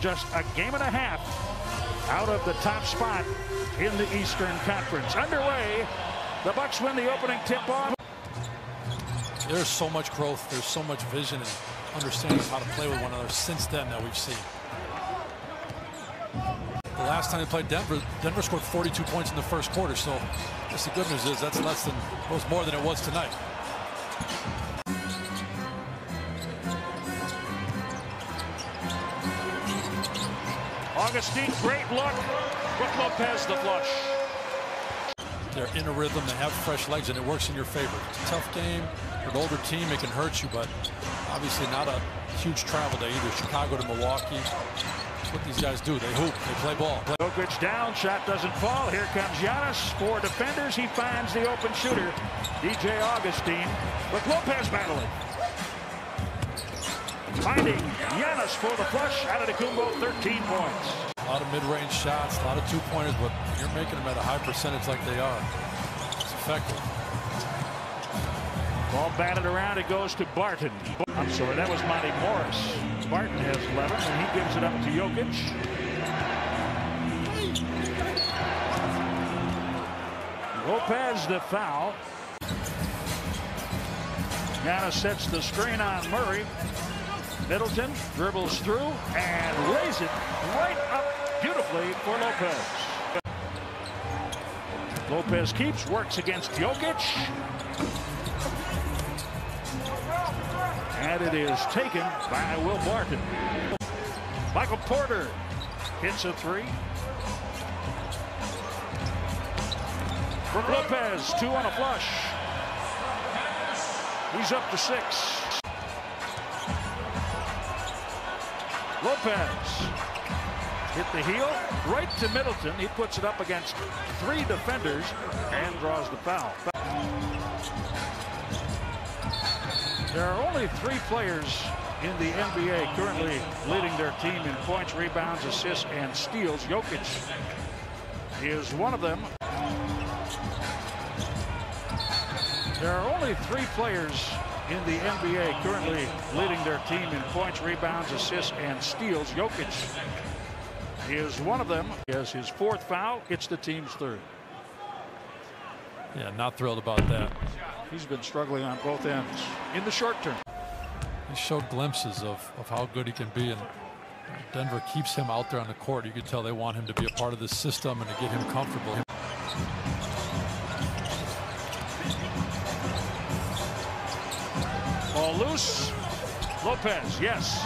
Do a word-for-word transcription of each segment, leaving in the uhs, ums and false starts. Just a game and a half out of the top spot in the Eastern Conference. Underway, the Bucks win the opening tip-off. There's so much growth, there's so much vision and understanding of how to play with one another since then that we've seen. The last time they played Denver, Denver scored forty-two points in the first quarter, so I guess the good news is that's less than, well, it was more than it was tonight. Augustin, great look. Brook Lopez, the flush. They're in a rhythm, they have fresh legs, and it works in your favor. Tough game, an older team, it can hurt you, but obviously not a huge travel day either. Chicago to Milwaukee. That's what these guys do. They hoop, they play ball. Jokic down, shot doesn't fall. Here comes Giannis. Four defenders, he finds the open shooter. D J Augustin with Lopez battling. Finding Giannis for the flush out of the Kumbo, thirteen points. A lot of mid-range shots, a lot of two-pointers, but you're making them at a high percentage like they are. It's effective. Ball batted around, it goes to Barton. I'm sorry, that was Monty Morris. Barton has eleven, and he gives it up to Jokic. Lopez the foul. Giannis sets the screen on Murray. Middleton dribbles through and lays it right up beautifully for Lopez. Lopez keeps, works against Jokic. And it is taken by Will Barton. Michael Porter hits a three. Brook Lopez, two on a flush. He's up to six. Lopez hit the heel right to Middleton. He puts it up against three defenders and draws the foul. There are only three players in the N B A currently leading their team in points, rebounds, assists, and steals. Jokic is one of them. There are only three players in the N B A currently leading their team in points, rebounds, assists, and steals. Jokic is one of them. He has his fourth foul. It's the team's third. Yeah, not thrilled about that. He's been struggling on both ends in the short term. He showed glimpses of, of how good he can be, and Denver keeps him out there on the court. You can tell they want him to be a part of this system and to get him comfortable. Ball loose. Lopez, yes.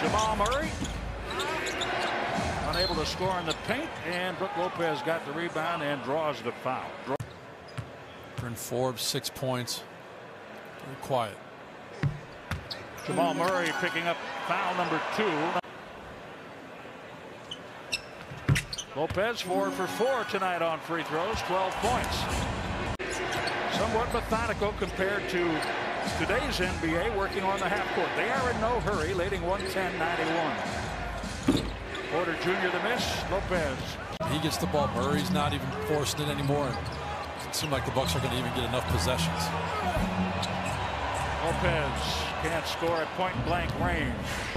Jamal Murray unable to score in the paint, and Brook Lopez got the rebound and draws the foul. Bryn Forbes, six points. Very quiet. Jamal Murray picking up foul number two. Lopez four for four tonight on free throws, twelve points. Somewhat methodical compared to today's N B A, working on the half court. They are in no hurry, leading one ten ninety-one. Porter Junior the miss, Lopez. He gets the ball. Murray's not even forcing it anymore. It doesn't seem like the Bucks are going to even get enough possessions. Lopez can't score at point blank range.